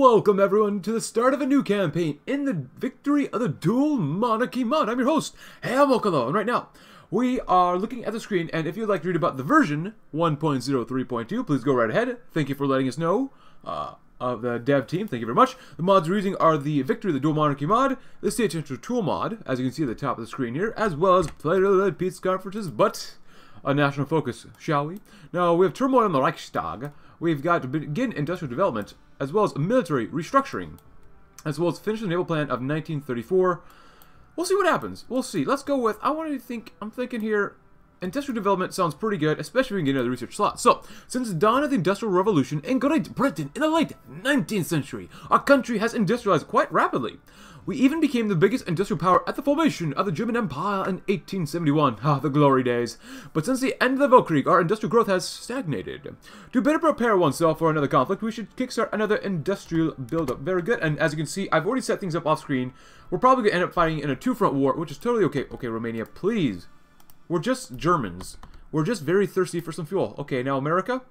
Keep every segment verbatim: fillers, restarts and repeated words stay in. Welcome everyone to the start of a new campaign in the Victory of the Dual Monarchy Mod. I'm your host, Hamelcalon, and right now we are looking at the screen, and if you'd like to read about the version one point oh three point two, please go right ahead. Thank you for letting us know, uh, of the dev team. Thank you very much. The mods we're using are the Victory of the Dual Monarchy Mod, the State Central Tool Mod, as you can see at the top of the screen here, as well as player-led peace conferences, but a national focus, shall we? Now, we have turmoil in the Reichstag. We've got to begin industrial development, as well as military restructuring, as well as finish the naval plan of nineteen thirty-four. We'll see what happens. We'll see. Let's go with, I want to think, I'm thinking here, industrial development sounds pretty good, especially if we can get another research slot. So, since the dawn of the Industrial Revolution in Great Britain in the late nineteenth century, our country has industrialized quite rapidly. We even became the biggest industrial power at the formation of the German Empire in eighteen seventy-one. Ah, the glory days. But since the end of the Weltkrieg, our industrial growth has stagnated. To better prepare oneself for another conflict, we should kickstart another industrial buildup. Very good. And as you can see, I've already set things up off screen. We're probably going to end up fighting in a two-front war, which is totally okay. Okay, Romania, please. We're just Germans. We're just very thirsty for some fuel. Okay, now America,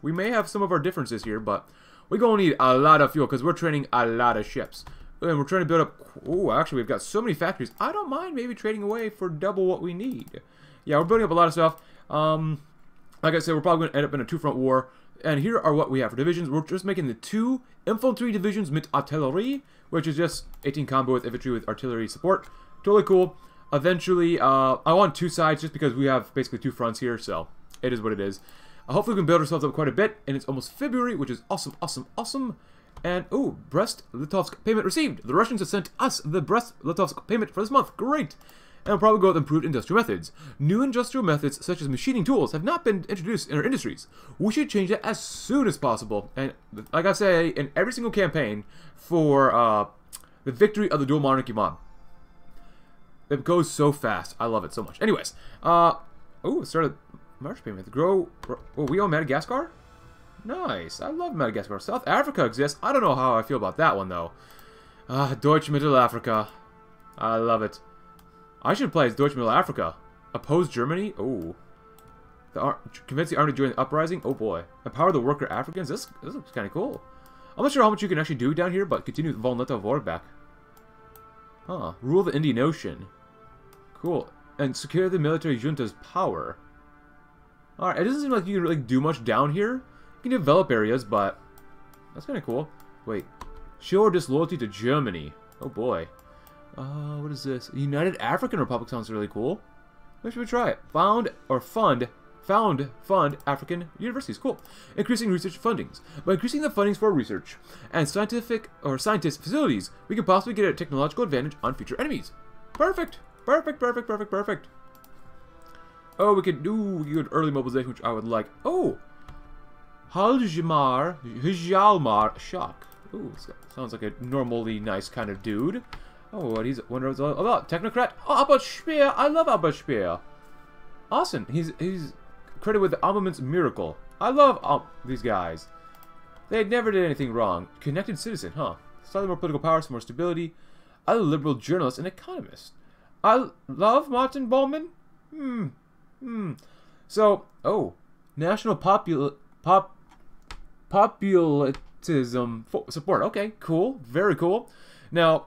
we may have some of our differences here, but we're going to need a lot of fuel because we're training a lot of ships. And we're trying to build up... Oh, actually, we've got so many factories. I don't mind maybe trading away for double what we need. Yeah, we're building up a lot of stuff. Um, like I said, we're probably going to end up in a two-front war. And here are what we have for divisions. We're just making the two infantry divisions mit artillery, which is just eighteen combo with infantry with artillery support. Totally cool. Eventually, uh, I want two sides just because we have basically two fronts here, so it is what it is. Uh, hopefully, we can build ourselves up quite a bit. And it's almost February, which is awesome, awesome, awesome. And, oh, Brest Litovsk payment received. The Russians have sent us the Brest Litovsk payment for this month. Great. And we'll probably go with improved industrial methods. New industrial methods, such as machining tools, have not been introduced in our industries. We should change that as soon as possible. And, like I say, in every single campaign for uh, the Victory of the Dual Monarchy Mod. It goes so fast. I love it so much. Anyways, uh, oh, it started March payment. Grow, oh, we own Madagascar? Nice. I love Madagascar. South Africa exists. I don't know how I feel about that one, though. Ah, uh, Deutsch Mittelafrika. I love it. I should play as Deutsch Mittelafrika. Oppose Germany? Oh. Convince the army to join the uprising? Oh, boy. Empower the worker Africans? This, this looks kind of cool. I'm not sure how much you can actually do down here, but continue with Von Lettow-Vorbeck. Huh. Rule the Indian Ocean. Cool. And secure the military junta's power. Alright, it doesn't seem like you can really do much down here. You can develop areas, but that's kind of cool. Wait. Show our disloyalty to Germany. Oh, boy. Uh, what is this? United African Republic sounds really cool. Maybe we should try it. Found or fund... Found fund African universities. Cool. Increasing research fundings. By increasing the fundings for research and scientific or scientist facilities, we can possibly get a technological advantage on future enemies. Perfect. Perfect, perfect, perfect, perfect. Oh, we could do good early mobilization, which I would like. Oh! Hjalmar, Hjalmar Schacht. Ooh, sounds like a normally nice kind of dude. Oh, what he's wondering about. Technocrat. Oh, Albert Speer. I love Albert Speer. Awesome. He's he's credited with the armaments miracle. I love um, these guys. They never did anything wrong. Connected citizen, huh? Slightly more political power, some more stability. I'm a liberal journalist and economist. I love Martin Bowman. Hmm. Hmm. So, oh, national popul pop. Populism support. Okay, cool. Very cool. Now,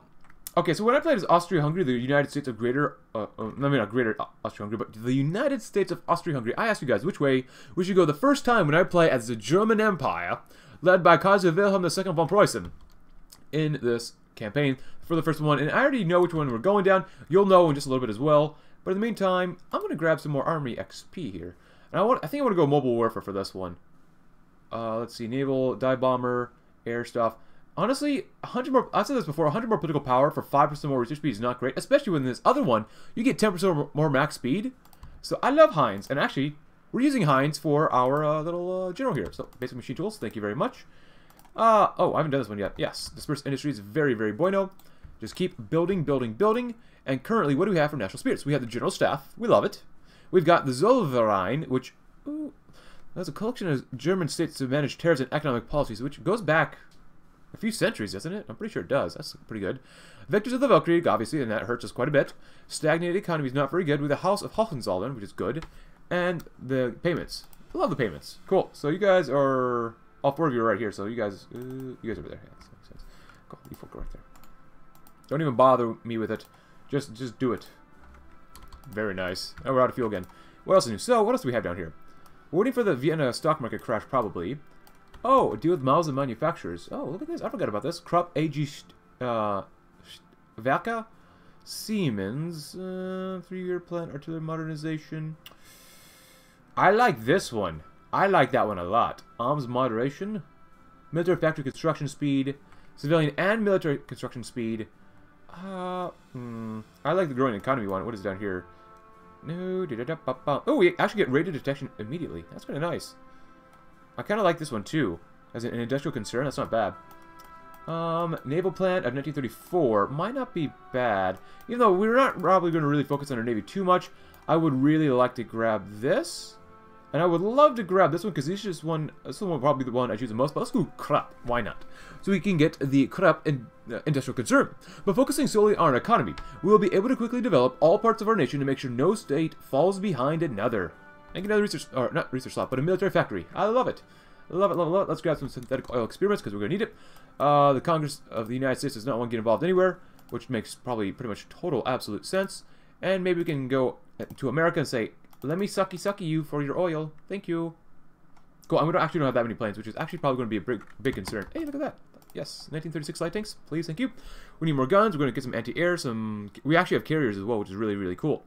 okay, so what I played is Austria-Hungary, the United States of Greater... Uh, I mean, not Greater Austria-Hungary, but the United States of Austria-Hungary. I asked you guys which way we should go the first time when I play as the German Empire, led by Kaiser Wilhelm the Second von Preußen, in this campaign for the first one. And I already know which one we're going down. You'll know in just a little bit as well. But in the meantime, I'm going to grab some more Army X P here. And I want, I think I want to go Mobile Warfare for this one. Uh, let's see, naval, dive bomber, air stuff. Honestly, one hundred more, I said this before, one hundred more political power for five percent more research speed is not great, especially when this other one, you get ten percent more max speed. So I love Heinz, and actually, we're using Heinz for our uh, little uh, general here. So, basic machine tools, thank you very much. Uh, oh, I haven't done this one yet. Yes, dispersed industry is very, very bueno. Just keep building, building, building. And currently, what do we have for national spirits? We have the general staff, we love it. We've got the Zollverein, which... Ooh, that's a collection of German states to manage tariffs and economic policies, which goes back a few centuries, doesn't it? I'm pretty sure it does. That's pretty good. Victors of the Weltkrieg, obviously, and that hurts us quite a bit. Stagnated economy is not very good with the House of Hohenzollern, which is good. And the payments. I love the payments. Cool. So you guys are... all four of you are right here, so you guys, uh, you guys over there. Yeah, that makes sense. Go, you folk right there. Don't even bother me with it. Just, just do it. Very nice. Oh, we're out of fuel again. What else is new? So, what else do we have down here? We're waiting for the Vienna stock market crash, probably. Oh, a deal with Mauser manufacturers. Oh, look at this. I forgot about this. Krupp A G, uh, Werke, Siemens, uh, three-year plan, artillery modernization. I like this one. I like that one a lot. Arms moderation, military factory construction speed, civilian and military construction speed. Uh, hmm. I like the growing economy one. What is down here? No, da, da, da, ba, ba. Oh, we actually get rated detection immediately. That's kind of nice. I kind of like this one too. As an industrial concern, that's not bad. Um, naval plant of nineteen thirty-four might not be bad. Even though we're not probably going to really focus on our navy too much, I would really like to grab this. And I would love to grab this one because this is one, this one will probably be the one I choose the most. But let's go Krupp. Why not? So we can get the Krupp in, uh, industrial concern. But focusing solely on our economy, we will be able to quickly develop all parts of our nation to make sure no state falls behind another. Make another research, or not research slot, but a military factory. I love it. Love it, love it, love it. Let's grab some synthetic oil experiments because we're going to need it. Uh, the Congress of the United States does not want to get involved anywhere, which makes probably pretty much total absolute sense. And maybe we can go to America and say, let me sucky sucky you for your oil. Thank you. Cool, and we don't actually don't have that many planes, which is actually probably going to be a big, big concern. Hey, look at that. Yes, nineteen thirty-six light tanks. Please, thank you. We need more guns. We're going to get some anti-air. Some. We actually have carriers as well, which is really, really cool.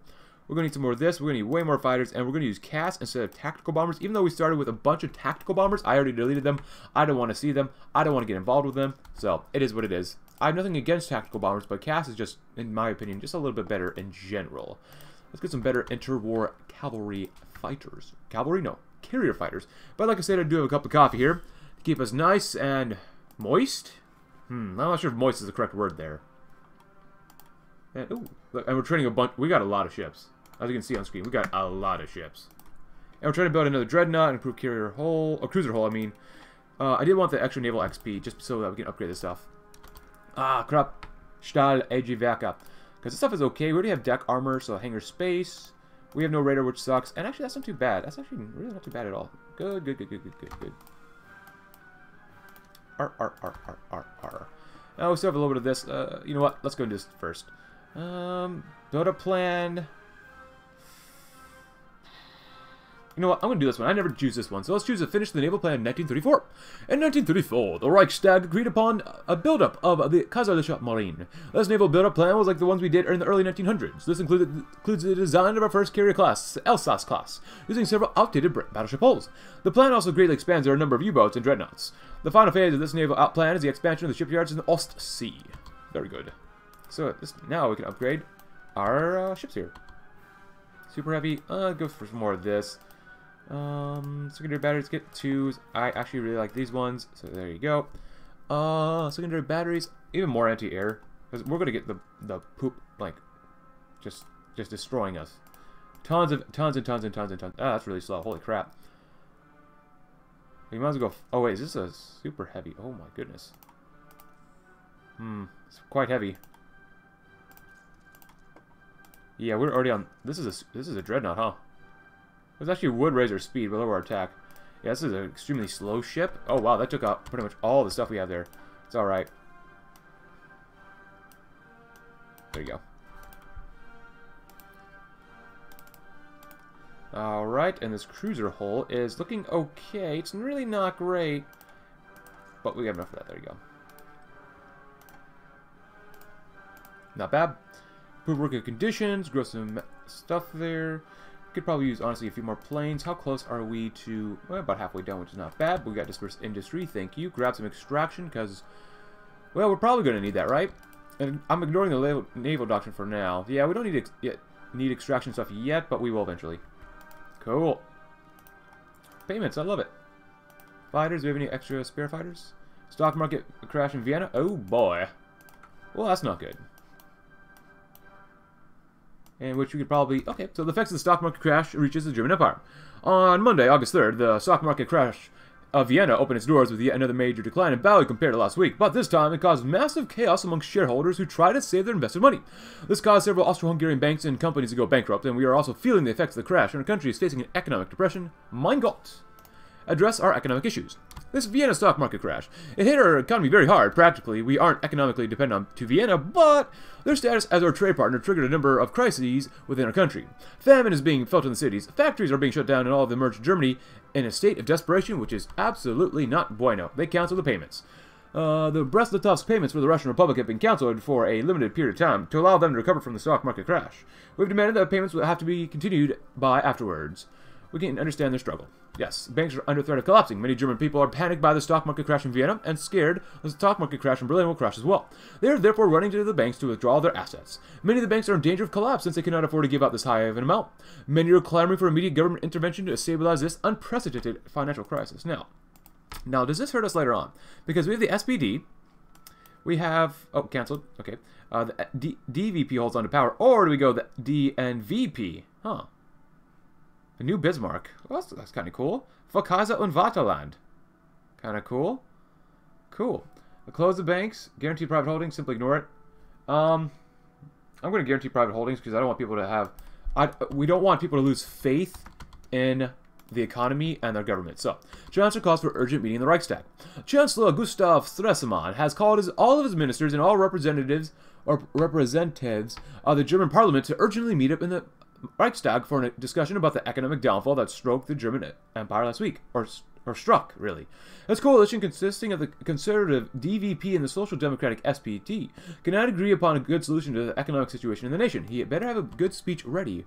We're going to need some more of this. We're going to need way more fighters. And we're going to use C A S instead of tactical bombers. Even though we started with a bunch of tactical bombers, I already deleted them. I don't want to see them. I don't want to get involved with them. So, it is what it is. I have nothing against tactical bombers, but C A S is just, in my opinion, just a little bit better in general. Let's get some better interwar cavalry fighters. Cavalry? No. Carrier fighters. But like I said, I do have a cup of coffee here to keep us nice and moist. Hmm. I'm not sure if moist is the correct word there. And, ooh, look, and we're training a bunch. We got a lot of ships. As you can see on screen, we got a lot of ships. And we're trying to build another dreadnought and improve carrier hull, or cruiser hull, I mean. Uh, I did want the extra naval X P, just so that we can upgrade this stuff. Ah, crap. Stahl, A G, Werke. Because this stuff is okay. We already have deck armor, so hangar space. We have no radar, which sucks. And actually, that's not too bad. That's actually really not too bad at all. Good, good, good, good, good, good, good. R, R, R, R, R, R. Now, we still have a little bit of this. Uh, you know what? Let's go into this first. Um, build a plan. You know what? I'm going to do this one. I never choose this one. So let's choose to finish the naval plan in nineteen thirty-four. In nineteen thirty-four, the Reichstag agreed upon a buildup of the Kaiserliche Marine. This naval buildup plan was like the ones we did in the early nineteen hundreds. This included, includes the design of our first carrier class, Elsass class, using several outdated battleship hulls. The plan also greatly expands our number of U-boats and dreadnoughts. The final phase of this naval out plan is the expansion of the shipyards in the Ostsee. Very good. So this, now we can upgrade our uh, ships here. Super heavy. Uh, go for some more of this. Um, secondary batteries, get twos. I actually really like these ones, so there you go. Uh, secondary batteries, even more anti-air, because we're gonna get the the poop like just just destroying us. Tons of tons and tons and tons and tons. Ah, that's really slow. Holy crap. We might as well go. Oh wait, is this a super heavy? Oh my goodness. Hmm, it's quite heavy. Yeah, we're already on. This is a this is a dreadnought, huh? It actually would raise our speed, but lower our attack. Yeah, this is an extremely slow ship. Oh, wow, that took out pretty much all the stuff we have there. It's alright. There you go. Alright, and this cruiser hull is looking okay. It's really not great, but we have enough of that. There you go. Not bad. Improve working conditions, grow some stuff there. Could probably use honestly a few more planes. How close are we to, well, about halfway down, which is not bad, but we got dispersed industry, thank you. Grab some extraction because, well, we're probably going to need that, right? And I'm ignoring the naval doctrine for now. Yeah, we don't need ex yet need extraction stuff yet, but we will eventually. Cool. Payments, I love it. Fighters, do we have any extra spare fighters? Stock market crash in Vienna? Oh boy. Well, that's not good. In which we could probably... Okay, so the effects of the stock market crash reaches the German Empire. On Monday, August third, the stock market crash of Vienna opened its doors with yet another major decline in value compared to last week, but this time it caused massive chaos amongst shareholders who tried to save their invested money. This caused several Austro-Hungarian banks and companies to go bankrupt, and we are also feeling the effects of the crash, and our country is facing an economic depression. Mein Gott! Address our economic issues. This Vienna stock market crash. It hit our economy very hard. Practically, we aren't economically dependent on to Vienna, but their status as our trade partner triggered a number of crises within our country. Famine is being felt in the cities. Factories are being shut down in all of the merged Germany in a state of desperation, which is absolutely not bueno. They cancel the payments. Uh, the Brest Litovsk payments for the Russian Republic have been cancelled for a limited period of time to allow them to recover from the stock market crash. We've demanded that payments will have to be continued by afterwards. We can understand their struggle. Yes, banks are under threat of collapsing. Many German people are panicked by the stock market crash in Vienna and scared the stock market crash in Berlin will crash as well. They are therefore running to the banks to withdraw their assets. Many of the banks are in danger of collapse since they cannot afford to give out this high of an amount. Many are clamoring for immediate government intervention to stabilize this unprecedented financial crisis. Now, Now, does this hurt us later on? Because we have the S P D, we have... Oh, cancelled. Okay. Uh, the D DVP holds on to power. Or do we go the D N V P? Huh. The new Bismarck. Well, that's that's kind of cool. For Kaiser und Vaterland. Kind of cool. Cool. I'll close the banks. Guarantee private holdings. Simply ignore it. Um, I'm going to guarantee private holdings because I don't want people to have... I, we don't want people to lose faith in... the economy and their government. So, Chancellor calls for urgent meeting in the Reichstag. Chancellor Gustav Stresemann has called his, all of his ministers and all representatives or representatives of the German Parliament to urgently meet up in the Reichstag for a discussion about the economic downfall that stroked the German Empire last week, or or struck really. This coalition, consisting of the conservative D V P and the social democratic S P D, cannot agree upon a good solution to the economic situation in the nation. He had better have a good speech ready.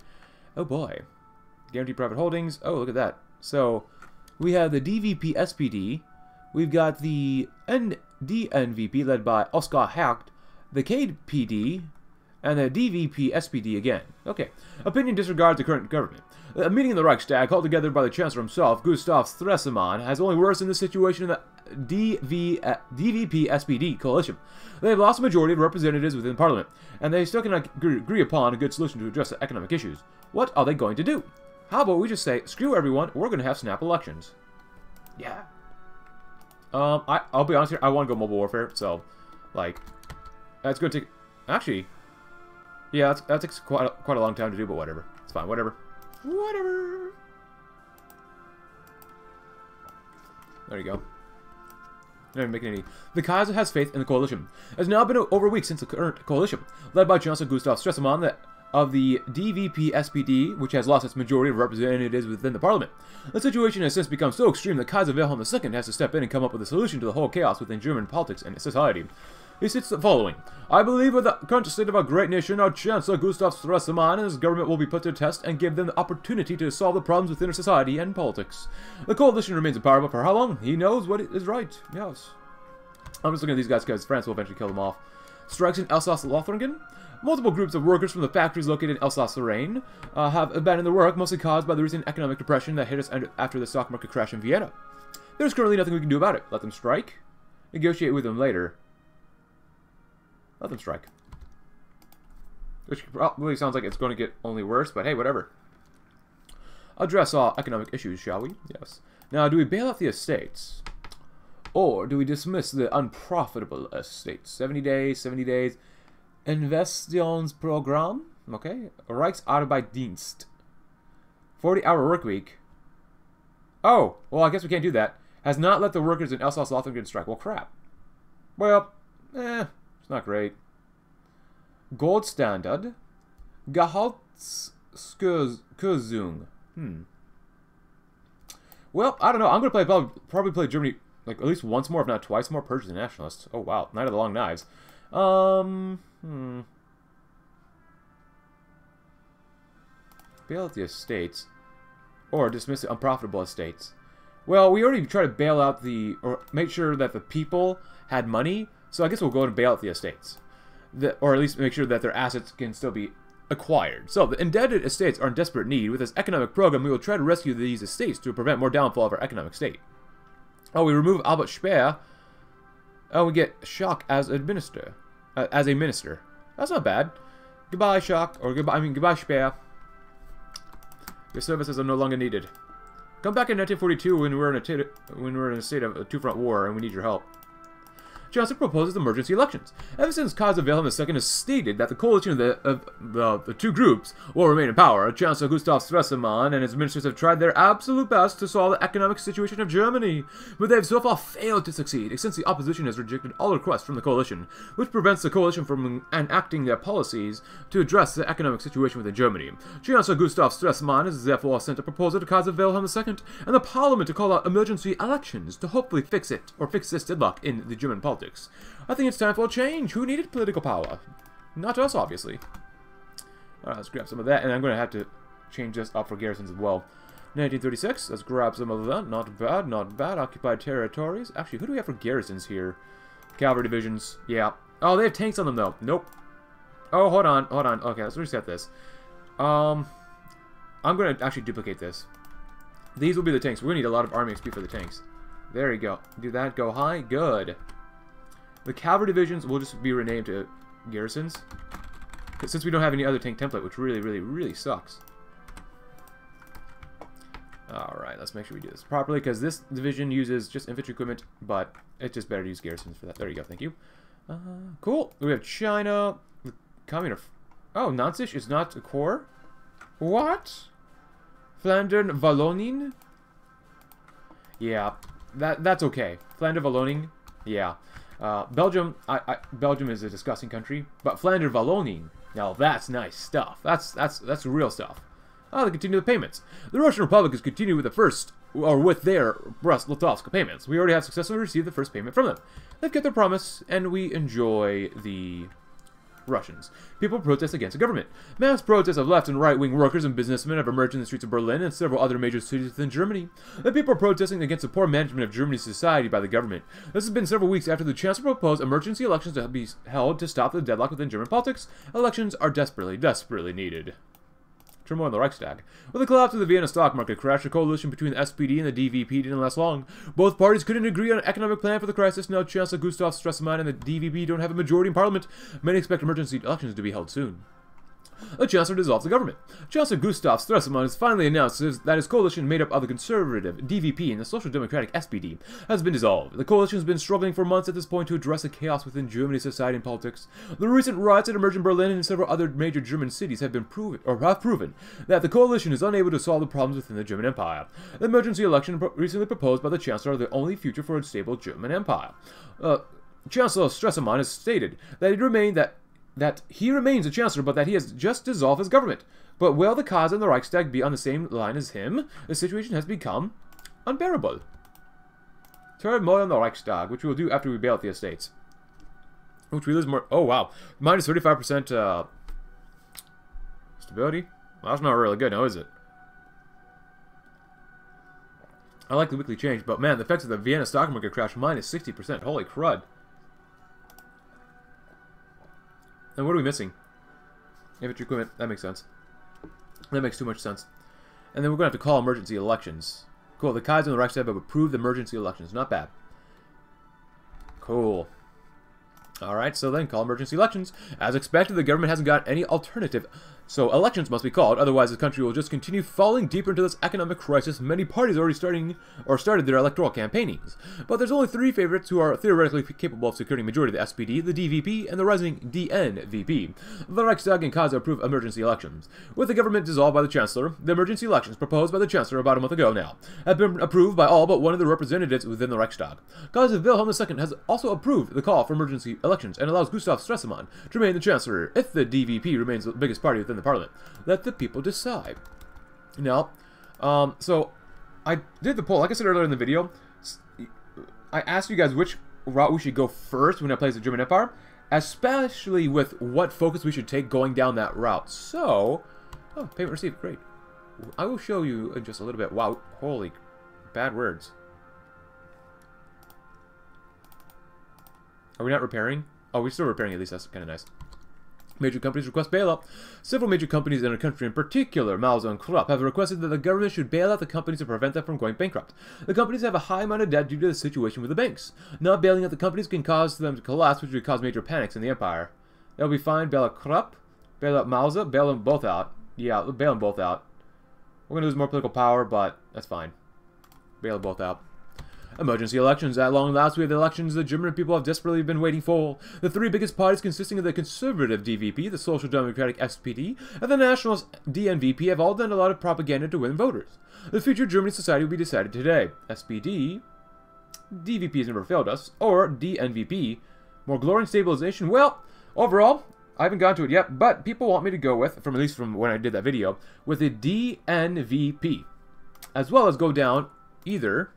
Oh boy. Guarantee private holdings. Oh, look at that. So, we have the D V P S P D. We've got the D N V P led by Oskar Hacht, the K P D, and the D V P S P D again. Okay. Opinion disregards the current government. A meeting in the Reichstag, called together by the Chancellor himself, Gustav Stresemann, has only worsened the situation in the D V, uh, D V P S P D coalition. They have lost a majority of representatives within Parliament, and they still cannot agree upon a good solution to address the economic issues. What are they going to do? How about we just say, screw everyone, we're going to have snap elections. Yeah. Um, I, I'll be honest here, I want to go mobile warfare, so, like, that's going to take... Actually, yeah, that's, that takes quite a, quite a long time to do, but whatever. It's fine, whatever. Whatever. There you go. Not even making any. The Kaiser has faith in the coalition. It's now been over a week since the current coalition, led by Chancellor Gustav Stresemann, that... of the D V P S P D, which has lost its majority of representatives within the Parliament. The situation has since become so extreme that Kaiser Wilhelm the Second has to step in and come up with a solution to the whole chaos within German politics and society. He states the following: I believe with the current state of our great nation, our Chancellor Gustav Stresemann and his government will be put to the test and give them the opportunity to solve the problems within our society and politics. The coalition remains in power, but for how long? He knows what is right. Yes. I'm just looking at these guys because France will eventually kill them off. Strikes in Elsass-Lothringen. Multiple groups of workers from the factories located in Elsass-Lorraine uh, have abandoned their work, mostly caused by the recent economic depression that hit us after the stock market crash in Vienna. There's currently nothing we can do about it. Let them strike. Negotiate with them later. Let them strike. Which probably sounds like it's going to get only worse, but hey, whatever. Address all economic issues, shall we? Yes. Now, do we bail out the estates? Or do we dismiss the unprofitable estates? seventy days, seventy days... Investitionsprogramm, okay, Reichsarbeitsdienst, forty hour work week. Oh, well, I guess we can't do that. Has not let the workers in Elsass-Lothringen strike. Well, crap. Well, eh, it's not great. Gold standard, Gehaltskürzung. Hmm. Well, I don't know. I'm gonna play probably, probably play Germany like at least once more, if not twice more. Purge the nationalists. Oh wow, Night of the Long Knives. Um, hmm. Bail out the estates. Or dismiss the unprofitable estates. Well, we already tried to bail out the... Or make sure that the people had money. So I guess we'll go and bail out the estates. The, or at least make sure that their assets can still be acquired. So, the indebted estates are in desperate need. With this economic program, we will try to rescue these estates to prevent more downfall of our economic state. Oh, we remove Albert Speer... Oh, we get Schacht as administrator, uh, as a minister. That's not bad. Goodbye, Schacht, or goodbye. I mean, goodbye, Speer. Your services are no longer needed. Come back in nineteen forty-two when we're in a when we're in a state of a two-front war and we need your help. Johnson proposes emergency elections. Ever since Kaiser Wilhelm the Second has stated that the coalition of the, of, uh, the two groups will remain in power, Chancellor Gustav Stresemann and his ministers have tried their absolute best to solve the economic situation of Germany, but they have so far failed to succeed, since the opposition has rejected all requests from the coalition, which prevents the coalition from enacting their policies to address the economic situation within Germany. Chancellor Gustav Stresemann has therefore sent a proposal to Kaiser Wilhelm the Second and the Parliament to call out emergency elections to hopefully fix it, or fix this deadlock in the German politics. I think it's time for a change. Who needed political power? Not us, obviously. Alright, let's grab some of that, and I'm going to have to change this up for garrisons as well. nineteen thirty-six, let's grab some of that. Not bad, not bad. Occupied territories. Actually, who do we have for garrisons here? Cavalry divisions, yeah. Oh, they have tanks on them, though. Nope. Oh, hold on, hold on. Okay, let's reset this. Um, I'm going to actually duplicate this. These will be the tanks. We're going to need a lot of army X P for the tanks. There you go. Do that. Go high. Good. The cavalry divisions will just be renamed to garrisons, since we don't have any other tank template, which really, really, really sucks. Alright, let's make sure we do this properly, because this division uses just infantry equipment, but it's just better to use garrisons for that. There you go. Thank you. Uh, cool. We have China. The communist... Oh, Nanzisch is not a corps? What? Flandern-Wallonien? Yeah, that that's okay. Flandern-Wallonien? Yeah. Uh, Belgium, I, I, Belgium is a disgusting country, but Flandern-Wallonien, now that's nice stuff. That's that's that's real stuff. Oh, they continue the payments. The Russian Republic has continued with the first, or with their Brest Litovsk payments. We already have successfully received the first payment from them. They've kept their promise, and we enjoy the Russians. People protest against the government. Mass protests of left and right-wing workers and businessmen have emerged in the streets of Berlin and several other major cities within Germany. The people are protesting against the poor management of Germany's society by the government. This has been several weeks after the Chancellor proposed emergency elections to be held to stop the deadlock within German politics. Elections are desperately, desperately needed. Turmoil in the Reichstag. With the collapse of the Vienna stock market crash, the coalition between the S P D and the D V P didn't last long. Both parties couldn't agree on an economic plan for the crisis. Now Chancellor Gustav Stresemann and the D V P don't have a majority in parliament. Many expect emergency elections to be held soon. The Chancellor dissolves the government. Chancellor Gustav Stresemann has finally announced that his coalition, made up of the Conservative, D V P, and the Social Democratic S P D, has been dissolved. The coalition has been struggling for months at this point to address the chaos within Germany's society and politics. The recent riots that emerged in Berlin and several other major German cities have been proven, or have proven, that the coalition is unable to solve the problems within the German Empire. The emergency election recently proposed by the Chancellor is the only future for a stable German Empire. Uh, Chancellor Stresemann has stated that it remained that that he remains a chancellor, but that he has just dissolved his government. But will the Kaiser and the Reichstag be on the same line as him? The situation has become unbearable. Turmoil in the Reichstag, which we'll do after we bail out the estates. Which we lose more... Oh, wow. Minus thirty-five percent uh, stability. Well, that's not really good now, is it? I like the weekly change, but man, the effects of the Vienna stock market crash, minus sixty percent. Holy crud. And what are we missing? Infantry equipment. That makes sense. That makes too much sense. And then we're going to have to call emergency elections. Cool. The Kaiser and the Reichstag have approved emergency elections. Not bad. Cool. Alright, so then call emergency elections. As expected, the government hasn't got any alternative, so elections must be called. Otherwise, the country will just continue falling deeper into this economic crisis. Many parties are already starting or started their electoral campaigns. But there's only three favorites who are theoretically capable of securing a majority of the S P D, the D V P, and the rising D N V P. The Reichstag and Kaiser approve emergency elections. With the government dissolved by the Chancellor, the emergency elections proposed by the Chancellor about a month ago now have been approved by all but one of the representatives within the Reichstag. Kaiser Wilhelm the Second has also approved the call for emergency elections. elections and allows Gustav Stresemann to remain the Chancellor if the D V P remains the biggest party within the Parliament. Let the people decide. Now, um, so I did the poll. Like I said earlier in the video, I asked you guys which route we should go first when I play the German Empire, especially with what focus we should take going down that route. So, oh, payment received. Great. I will show you in just a little bit. Wow, holy bad words. Are we not repairing? Oh, we're still repairing at least. That's kind of nice. Major companies request bailout. Several major companies in our country, in particular Mauser and Krupp, have requested that the government should bail out the companies to prevent them from going bankrupt. The companies have a high amount of debt due to the situation with the banks. Not bailing out the companies can cause them to collapse, which would cause major panics in the empire. That'll be fine. Bail out Krupp. Bail out Mauser. Bail them both out. Yeah, bail them both out. We're going to lose more political power, but that's fine. Bail them both out. Emergency elections. At long last, we have the elections the German people have desperately been waiting for. The three biggest parties, consisting of the conservative D V P, the social democratic S P D, and the nationalist D N V P, have all done a lot of propaganda to win voters. The future of German society will be decided today. S P D, D V P has never failed us, or D N V P, more glory and stabilization. Well, overall, I haven't gone to it yet, but people want me to go with, from at least from when I did that video, with the D N V P, as well as go down either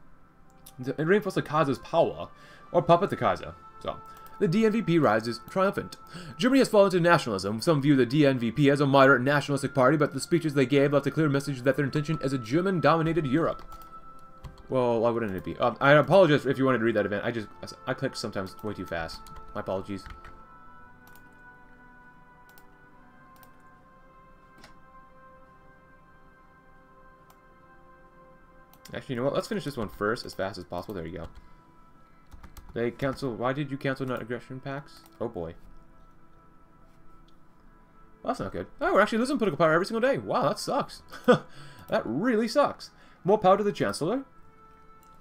and reinforce the Kaiser's power or puppet the Kaiser. So the D N V P rises triumphant. Germany has fallen to nationalism. Some view the D N V P as a moderate nationalistic party, but the speeches they gave left a clear message that their intention is a German-dominated Europe. Well, why wouldn't it be? Um, I apologize if you wanted to read that event. I just I clicked sometimes way too fast. My apologies. Actually, you know what? Let's finish this one first as fast as possible. There you go. They cancel. Why did you cancel non-aggression pacts? Oh boy. Well, that's not good. Oh, we're actually losing political power every single day. Wow, that sucks. That really sucks. More power to the Chancellor.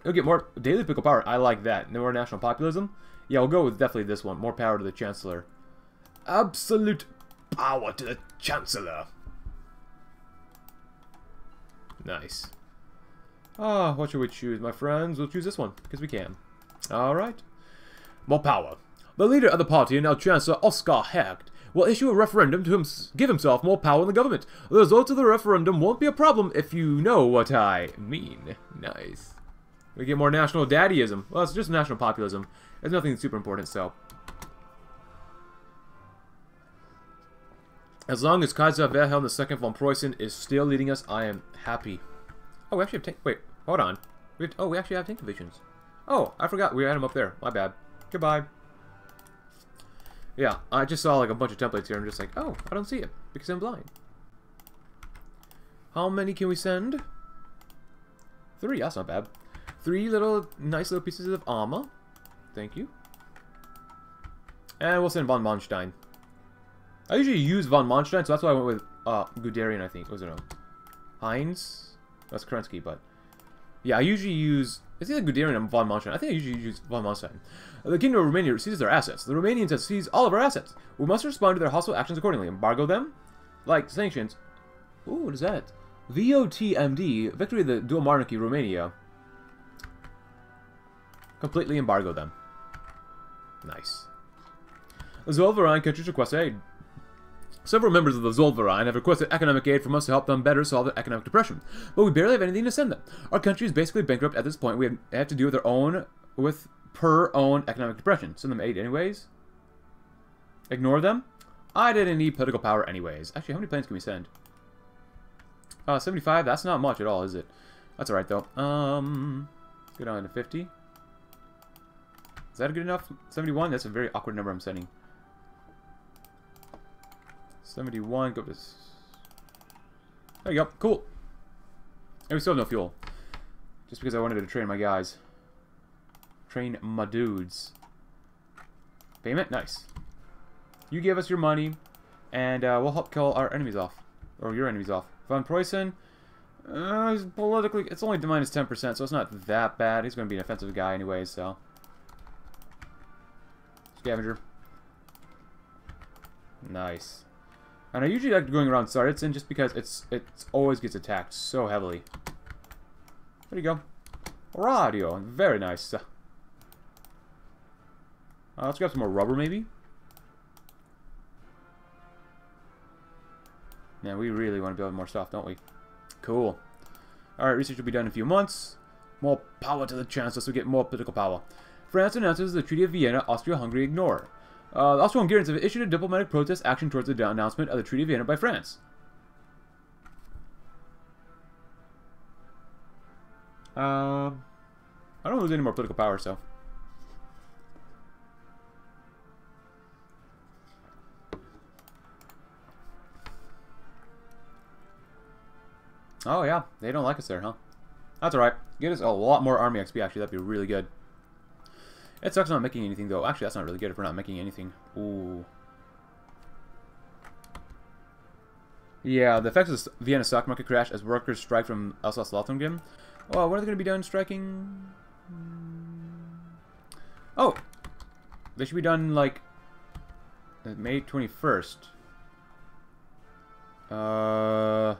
You'll get more daily political power. I like that. No more national populism. Yeah, we'll go with definitely this one. More power to the Chancellor. Absolute power to the Chancellor. Nice. Ah, what should we choose, my friends? We'll choose this one, because we can. Alright. More power. The leader of the party, now Chancellor Oskar Hecht, will issue a referendum to him give himself more power in the government. The results of the referendum won't be a problem if you know what I mean. Nice. We get more national daddyism. Well, it's just national populism. There's nothing super important, so. As long as Kaiser Wilhelm the Second von Preußen is still leading us, I am happy. Oh, we actually have tank. Wait, hold on. We have, oh, we actually have tank divisions. Oh, I forgot we had them up there. My bad. Goodbye. Yeah, I just saw like a bunch of templates here. I'm just like, oh, I don't see it because I'm blind. How many can we send? Three. That's not bad. Three little nice little pieces of armor. Thank you. And we'll send von Manstein. I usually use von Manstein, so that's why I went with uh, Guderian. I think was it no? Heinz. That's Kerensky, but yeah, I usually use. It's either Guderian and von Manstein. I think I usually use von Manstein. The Kingdom of Romania seizes their assets. The Romanians have seized all of our assets. We must respond to their hostile actions accordingly. Embargo them, like sanctions. Ooh, what is that? V O T M D, Victory of the Dual Monarchy Romania. Completely embargo them. Nice. The Zollverein countries request aid. Several members of the Zollverein have requested economic aid from us to help them better solve their economic depression, but we barely have anything to send them. Our country is basically bankrupt at this point. We have to deal with our own, with per own economic depression. Send them aid anyways. Ignore them. I didn't need political power anyways. Actually, how many planes can we send? Uh, seventy-five. That's not much at all, is it? That's all right though. Um, let's go down to fifty. Is that good enough? seventy-one. That's a very awkward number I'm sending. seventy-one, go up to... There you go, cool. And we still have no fuel. Just because I wanted to train my guys. Train my dudes. Payment? Nice. You give us your money, and uh, we'll help kill our enemies off. Or your enemies off. Von Preußen, uh, he's politically... It's only minus ten percent, so it's not that bad. He's going to be an offensive guy anyway, so... Scavenger. Nice. And I usually like going around Sarditzen just because it's it always gets attacked so heavily. There you go. Radio. Very nice. Uh, let's grab some more rubber maybe. Man, we really want to build more stuff, don't we? Cool. Alright, research will be done in a few months. More power to the Chancellor, so we get more political power. France announces the Treaty of Vienna, Austria-Hungary ignore. Uh, the Austro-Hungarians have issued a diplomatic protest action towards the announcement of the Treaty of Vienna by France. Uh, I don't lose any more political power, so. Oh, yeah. They don't like us there, huh? That's alright. Get us a lot more army X P, actually. That'd be really good. It sucks not making anything, though. Actually, that's not really good if we're not making anything. Ooh. Yeah, the effects of the Vienna stock market crash as workers strike from Elsass-Lothringen. Oh, when are they going to be done striking? Oh! They should be done, like, May twenty-first. Uh...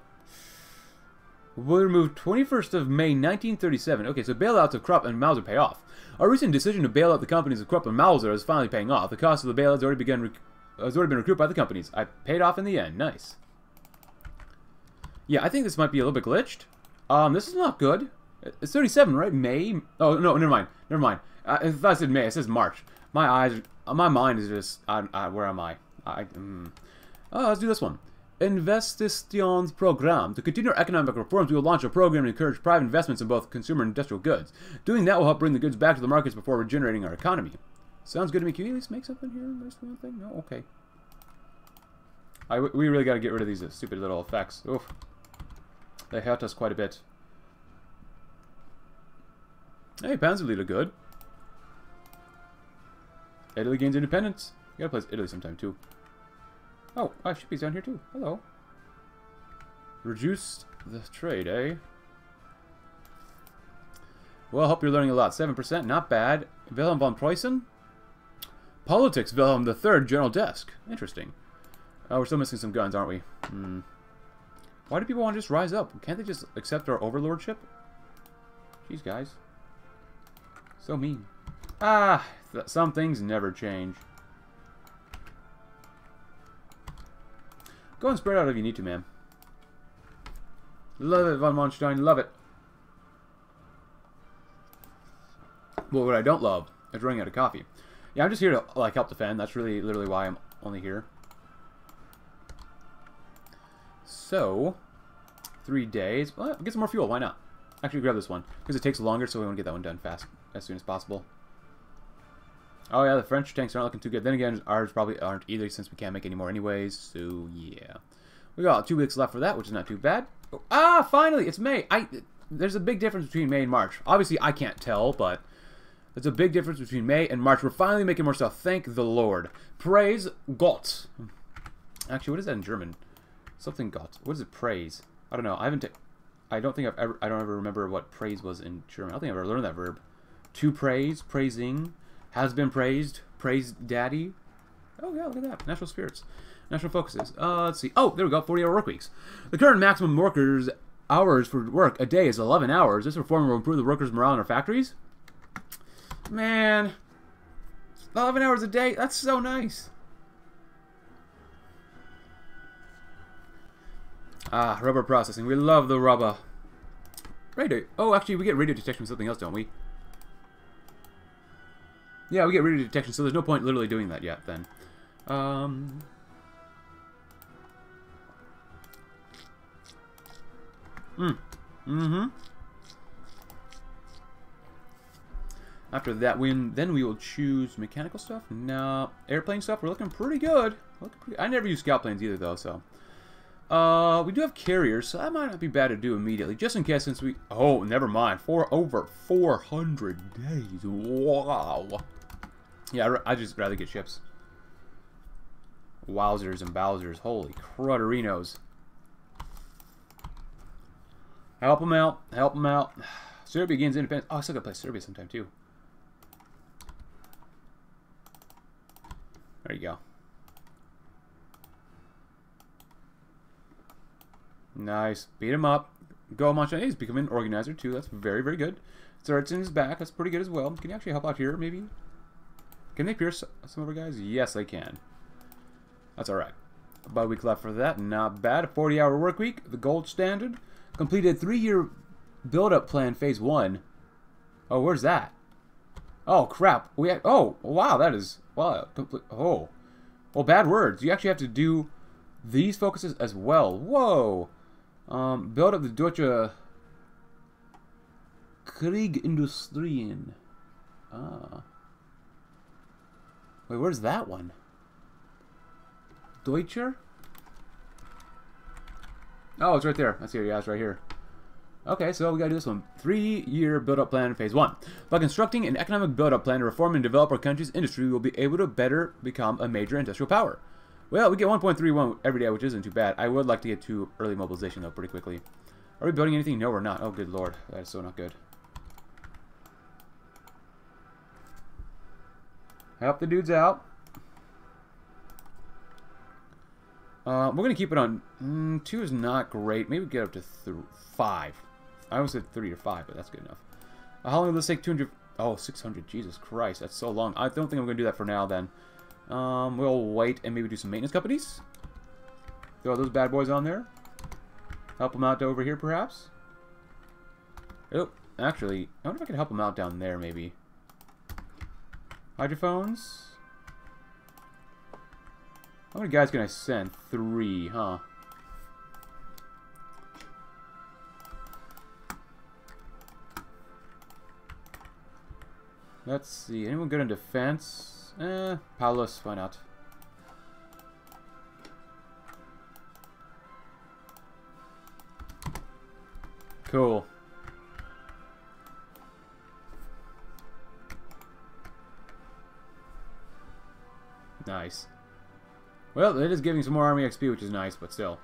We'll remove twenty-first of May nineteen thirty-seven. Okay, so bailouts of Krupp and Mauser pay off. Our recent decision to bail out the companies of Krupp and Mauser is finally paying off. The cost of the bailout has already begun has already been recouped by the companies. I paid off in the end. Nice. Yeah, I think this might be a little bit glitched. Um, this is not good. It's thirty-seven, right? May? Oh no, never mind. Never mind. I, I thought it said May. It says March. My eyes, my mind is just. I, I, where am I? I. Mm. Oh, let's do this one. Investitions program. To continue our economic reforms, we will launch a program to encourage private investments in both consumer and industrial goods. Doing that will help bring the goods back to the markets before regenerating our economy. Sounds good to me. Can we at least make something here? There's one thing. No, okay. I we really got to get rid of these stupid little effects. Oof, they hurt us quite a bit. Hey, Panzerleader, good. Italy gains independence. You gotta play Italy sometime too. Oh, I should be down here too. Hello. Reduce the trade, eh? Well, hope you're learning a lot. seven percent, not bad. Wilhelm von Preußen? Politics, Wilhelm the third, General Desk. Interesting. Oh, we're still missing some guns, aren't we? Hmm. Why do people want to just rise up? Can't they just accept our overlordship? Jeez, guys. So mean. Ah, th some things never change. Go and spread out if you need to, man. Love it, von Manstein. Love it. Well, what I don't love is running out of coffee. Yeah, I'm just here to like help defend. That's really, literally why I'm only here. So, three days. Well, get some more fuel. Why not? Actually, grab this one because it takes longer, so we want to get that one done fast as soon as possible. Oh yeah, the French tanks aren't looking too good. Then again, ours probably aren't either since we can't make any more anyways, so yeah. We got two weeks left for that, which is not too bad. Oh, ah, finally! It's May! I There's a big difference between May and March. Obviously, I can't tell, but there's a big difference between May and March. We're finally making more stuff. Thank the Lord. Praise Gott. Actually, what is that in German? Something Gott. What is it? Praise. I don't know. I haven't... I don't think I've ever... I don't ever remember what praise was in German. I don't think I've ever learned that verb. To praise. Praising. Has been praised. Praised daddy. Oh, yeah, look at that. National spirits. National focuses. Uh, let's see. Oh, there we go. forty hour work weeks. The current maximum workers' hours for work a day is eleven hours. This reform will improve the workers' morale in our factories. Man. eleven hours a day. That's so nice. Ah, rubber processing. We love the rubber. Radio. Oh, actually, we get radio detection from something else, don't we? Yeah, we get radio detection, so there's no point literally doing that yet, then. Um, mm. Mm-hmm. After that win, then we will choose mechanical stuff? No. Airplane stuff? We're looking pretty good. Looking pretty, I never use scout planes either, though, so. Uh, we do have carriers, so that might not be bad to do immediately. Just in case since we... Oh, never mind. Four over four hundred days. Wow. Yeah, I'd just rather get ships. Wowzers and Bowsers. Holy cruderinos. Help them out. Help them out. Serbia gains independence. Oh, I still gotta play Serbia sometime, too. There you go. Nice. Beat him up. Go, Manstein. He's becoming an organizer, too. That's very, very good. Starts in his back. That's pretty good as well. Can you actually help out here, maybe? Can they pierce some of our guys? Yes, they can. That's alright. About a week left for that. Not bad. A forty hour work week. The gold standard. Completed three year build-up plan phase one. Oh, where's that? Oh, crap. We had, oh, wow. That is... Wow. Oh. Well, bad words. You actually have to do these focuses as well. Whoa. Um, build up the Deutsche Kriegindustrien. Ah. Wait, where's that one? Deutscher? Oh, it's right there. That's here. Yeah, it's right here. Okay, so we gotta do this one. Three year build-up plan phase one. By constructing an economic build-up plan to reform and develop our country's industry, we will be able to better become a major industrial power. Well, we get one point three one every day, which isn't too bad. I would like to get to early mobilization, though, pretty quickly. Are we building anything? No, we're not. Oh, good lord. That is so not good. Help the dudes out. Uh, we're going to keep it on... Mm, two is not great. Maybe get up to five. I almost said three or five, but that's good enough. Uh, how long will this take? two hundred... Oh, six hundred. Jesus Christ, that's so long. I don't think I'm going to do that for now, then. Um, we'll wait and maybe do some maintenance companies. Throw those bad boys on there. Help them out to over here, perhaps. Oh, actually, I wonder if I can help them out down there, maybe. Hydrophones. How many guys can I send? Three, huh? Let's see. Anyone good in defense? Eh, Paulus, why not? Cool. Nice. Well, it is giving some more army X P, which is nice, but still.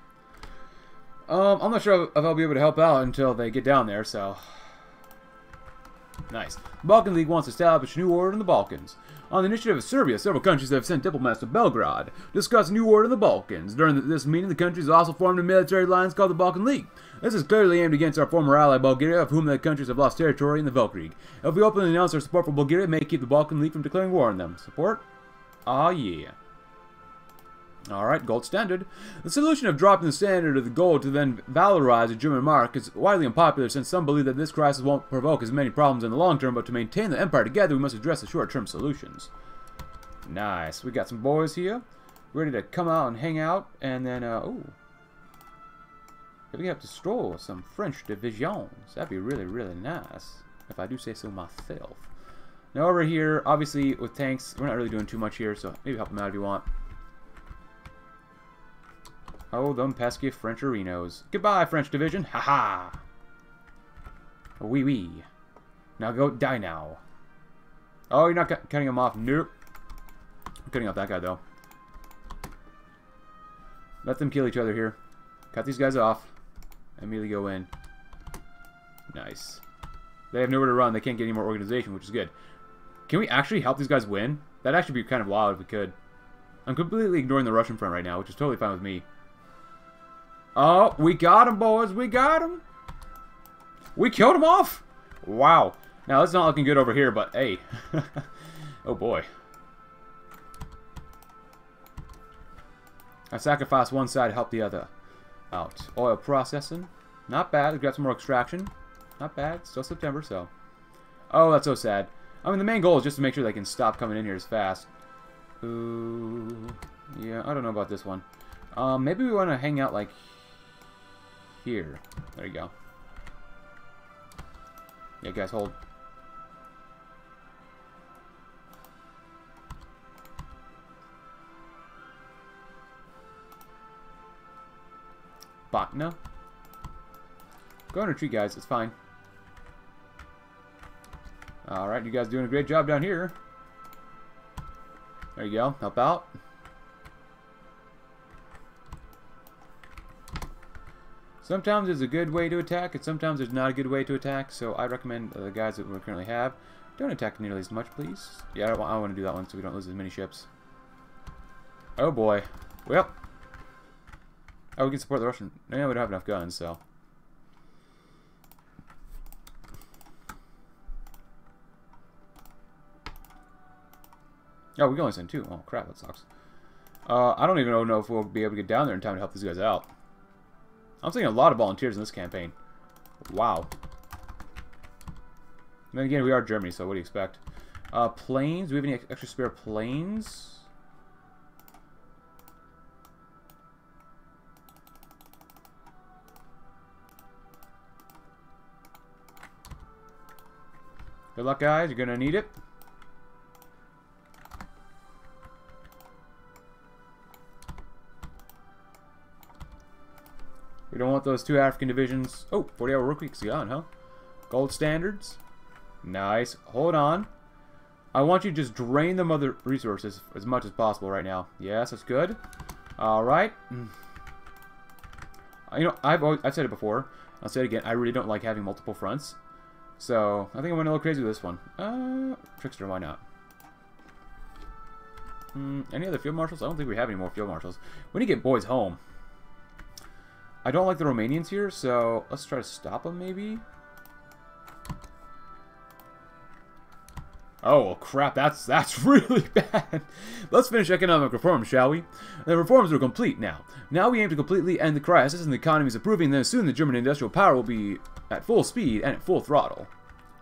Um, I'm not sure if I'll be able to help out until they get down there, so... Nice. The Balkan League wants to establish a new order in the Balkans. On the initiative of Serbia, several countries have sent diplomats to Belgrade to discuss a new order in the Balkans. During this meeting, the countries also formed a military alliance called the Balkan League. This is clearly aimed against our former ally Bulgaria, of whom the countries have lost territory in the Velkrieg. If we openly announce our support for Bulgaria, it may keep the Balkan League from declaring war on them. Support? Ah, yeah. Alright, gold standard. The solution of dropping the standard of the gold to then valorize the German mark is widely unpopular, since some believe that this crisis won't provoke as many problems in the long term, but to maintain the empire together, we must address the short-term solutions. Nice. We got some boys here, ready to come out and hang out, and then, uh, ooh. If we have to stroll some French divisions, that'd be really, really nice, if I do say so myself. Now over here, obviously, with tanks, we're not really doing too much here, so maybe help them out if you want. Oh, them pesky French arenos. Goodbye, French division. Ha ha. Wee wee. Now go die now. Oh, you're not cutting them off. Nope. I'm cutting off that guy, though. Let them kill each other here. Cut these guys off. Immediately go in. Nice. They have nowhere to run. They can't get any more organization, which is good. Can we actually help these guys win? That'd actually be kind of wild if we could. I'm completely ignoring the Russian front right now, which is totally fine with me. Oh, we got him, boys. We got him. We killed him off. Wow. Now, that's not looking good over here, but hey. Oh, boy. I sacrificed one side to help the other out. Oil processing. Not bad. We've got some more extraction. Not bad. Still September, so. Oh, that's so sad. I mean, the main goal is just to make sure they can stop coming in here as fast. Ooh. Yeah, I don't know about this one. Um, maybe we want to hang out, like, here. There you go. Yeah, guys, hold. Botna. Go and retreat, guys. It's fine. Alright, you guys doing a great job down here. There you go. Help out. Sometimes there's a good way to attack, and sometimes there's not a good way to attack, so I recommend uh, the guys that we currently have, don't attack nearly as much, please. Yeah, I, I want to do that one so we don't lose as many ships. Oh, boy. Well. Oh, we can support the Russian. No, yeah, we don't have enough guns, so. Oh, we can only send two. Oh, crap, that sucks. Uh, I don't even know if we'll be able to get down there in time to help these guys out. I'm seeing a lot of volunteers in this campaign. Wow. And then again, we are Germany, so what do you expect? Uh, planes? Do we have any extra spare planes? Good luck, guys. You're going to need it. We don't want those two African divisions. Oh, forty hour work week's gone, huh? Gold standards. Nice. Hold on. I want you to just drain the mother resources as much as possible right now. Yes, that's good. Alright. You know, I've always, I've said it before. I'll say it again. I really don't like having multiple fronts. So, I think I'm going to look crazy with this one. Uh, Trickster, why not? Mm, any other field marshals? I don't think we have any more field marshals. We need to get boys home. I don't like the Romanians here, so let's try to stop them, maybe. Oh, well, crap, that's that's really bad. Let's finish economic reforms, shall we? The reforms are complete now. Now we aim to completely end the crisis, and the economy is improving, then soon the German industrial power will be at full speed and at full throttle.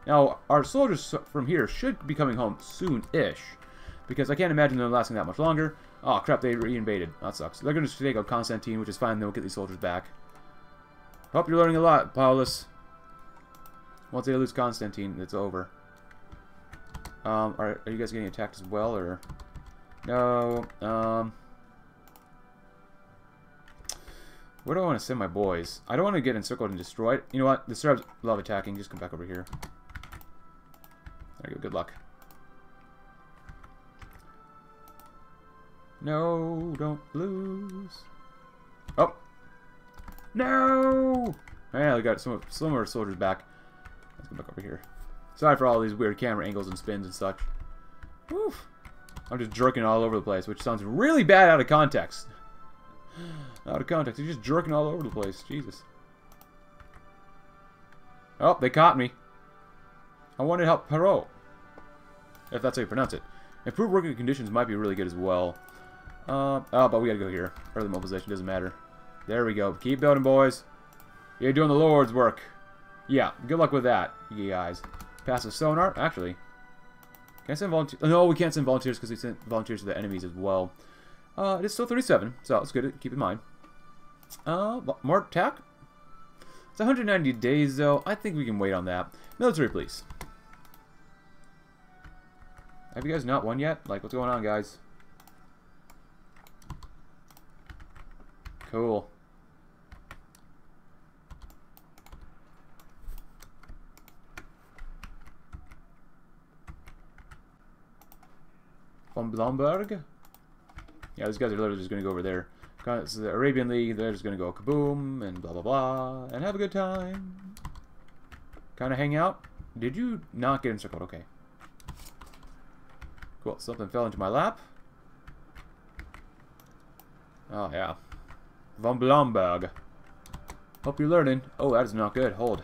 Now, our soldiers from here should be coming home soon-ish, because I can't imagine them lasting that much longer. Oh, crap, they re-invaded. That sucks. They're going to take out Constantine, which is fine, then we'll get these soldiers back. Hope you're learning a lot, Paulus. Once they lose Constantine, it's over. Um, are, are you guys getting attacked as well, or no? Um, where do I want to send my boys? I don't want to get encircled and destroyed. You know what? The Serbs love attacking. Just come back over here. There you go. Good luck. No, don't lose. Oh, no! Yeah, we got some some of our soldiers back. Let's go back over here. Sorry for all these weird camera angles and spins and such. Woof. I'm just jerking all over the place, which sounds really bad out of context. Out of context. You're just jerking all over the place. Jesus. Oh, they caught me. I wanted to help Perot. If that's how you pronounce it. Improved working conditions might be really good as well. Uh, oh, but we gotta go here. Early mobilization, doesn't matter. There we go. Keep building, boys. You're doing the Lord's work. Yeah, good luck with that, you guys. Passive sonar, actually. Can I send volunteers? No, we can't send volunteers because we sent volunteers to the enemies as well. Uh, it is still thirty-seven, so it's good to keep in mind. Uh, more attack? It's one hundred ninety days, though. I think we can wait on that. Military, please. Have you guys not won yet? Like, what's going on, guys? Cool. Von Blomberg. Yeah, these guys are literally just going to go over there. It's the Arabian League, they're just going to go kaboom and blah blah blah and have a good time. Kind of hang out. Did you not get encircled? Okay. Cool, something fell into my lap. Oh, yeah. Von Blomberg. Hope you're learning. Oh, that is not good. Hold.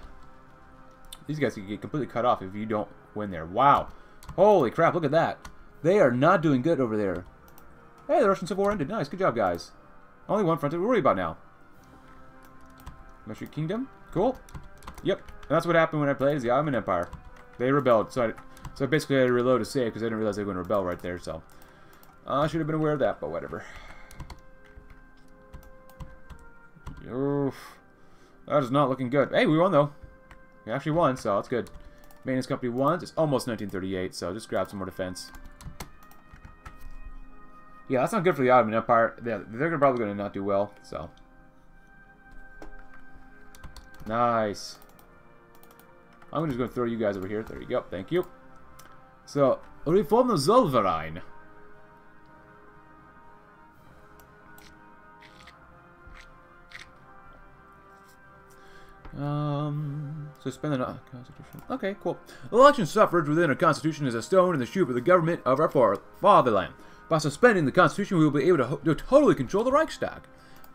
These guys can get completely cut off if you don't win there. Wow. Holy crap, look at that. They are not doing good over there. Hey, the Russian Civil War ended. Nice, good job, guys. Only one front to worry about now. Mushroom Kingdom, cool. Yep, and that's what happened when I played as the Ottoman Empire. They rebelled, so I, so basically I had to reload to save because I didn't realize they were going to rebel right there. So I should have been aware of that, but whatever. Oof, that is not looking good. Hey, we won though. We actually won, so that's good. Maintenance company won. It's almost nineteen thirty-eight, so just grab some more defense. Yeah, that's not good for the Ottoman Empire. They're, they're probably going to not do well, so. Nice. I'm just going to throw you guys over here. There you go. Thank you. So, reform the Zollverein. Um, suspend the constitution. Okay, cool. Election suffrage within our constitution is a stone in the shoe for the government of our fatherland. By suspending the constitution, we will be able to, to totally control the Reichstag,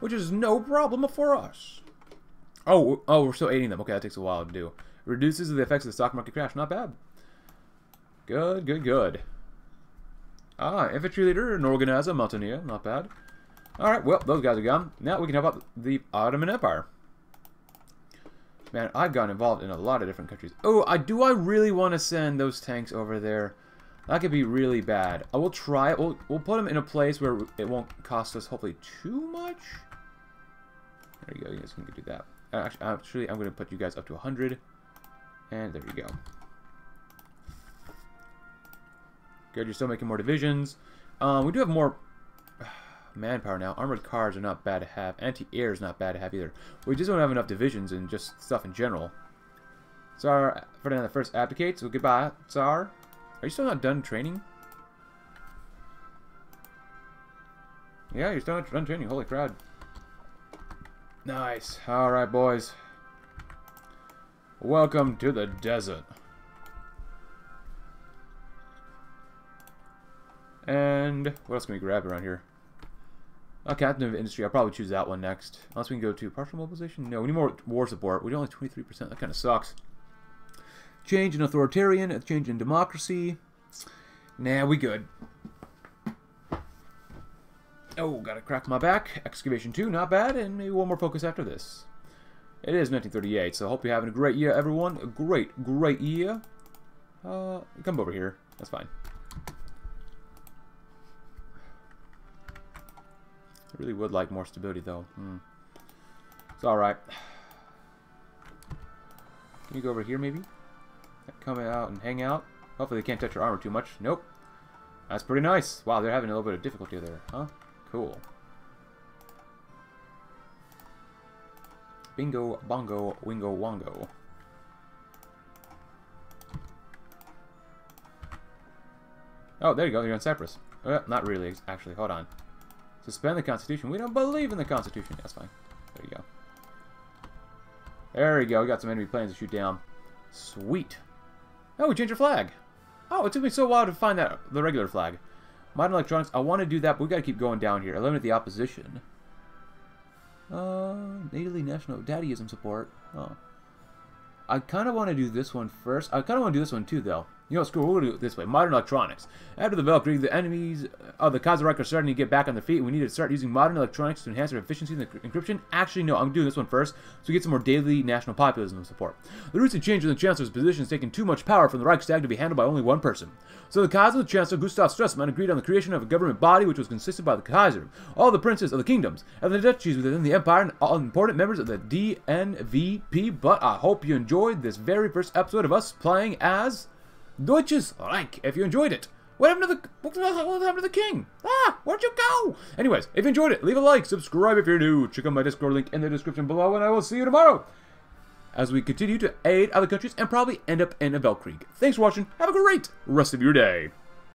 which is no problem for us. Oh, oh, we're still aiding them. Okay, that takes a while to do. Reduces the effects of the stock market crash. Not bad. Good, good, good. Ah, infantry leader and organizer, Mountaineer. Not bad. All right, well, those guys are gone. Now we can help out the Ottoman Empire. Man, I've gotten involved in a lot of different countries. Oh, I do I really want to send those tanks over there? That could be really bad. I will try it. We'll, we'll put them in a place where it won't cost us, hopefully, too much. There you go. You guys can do that. Actually, actually I'm going to put you guys up to one hundred. And there you go. Good. You're still making more divisions. Um, we do have more manpower now. Armored cars are not bad to have. Anti-air is not bad to have either. We just don't have enough divisions and just stuff in general. Tsar Ferdinand the First abdicates. So goodbye, Tsar. Are you still not done training? Yeah, you're still not done training. Holy crowd. Nice. Alright, boys. Welcome to the desert. And what else can we grab around here? A captain of industry. I'll probably choose that one next. Unless we can go to partial mobilization. No, we need more war support. We only have twenty-three percent. That kind of sucks. Change in authoritarian. A change in democracy. Nah, we good. Oh, gotta crack my back. Excavation two, not bad. And maybe one more focus after this. It is nineteen thirty-eight, so I hope you're having a great year, everyone. A great, great year. Uh, come over here. That's fine. I really would like more stability, though. Hmm. It's alright. Can you go over here, maybe? Come out and hang out. Hopefully they can't touch your armor too much. Nope. That's pretty nice. Wow, they're having a little bit of difficulty there, huh? Cool. Bingo, bongo, wingo, wongo. Oh, there you go. You're on Cyprus. Uh, not really, actually. Hold on. Suspend the Constitution. We don't believe in the Constitution. That's fine. There you go. There we go. We got some enemy planes to shoot down. Sweet. Oh, we changed our flag. Oh, it took me so while to find that the regular flag. Modern electronics. I want to do that, but we got to keep going down here. Eliminate the opposition. Uh, natively national daddyism support. Oh. I kind of want to do this one first. I kind of want to do this one too, though. You know, screw it, we're going to do it this way. Modern electronics. After the Weltkrieg, the enemies of the Kaiserreich are starting to get back on their feet, and we need to start using modern electronics to enhance their efficiency and encryption. Actually, no, I'm doing this one first, so we get some more daily national populism support. The recent change in the Chancellor's position has taken too much power from the Reichstag to be handled by only one person. So the Kaiser and Chancellor Gustav Stresemann agreed on the creation of a government body which was consisted by the Kaiser, all the princes of the kingdoms, and the duchies within the empire, and all important members of the D N V P. But I hope you enjoyed this very first episode of us playing as... Deutsches Reich, if you enjoyed it. What happened to the what happened to the king? Ah, where'd you go? Anyways, if you enjoyed it, leave a like, subscribe if you're new. Check out my Discord link in the description below, and I will see you tomorrow as we continue to aid other countries and probably end up in a Weltkrieg. Thanks for watching. Have a great rest of your day.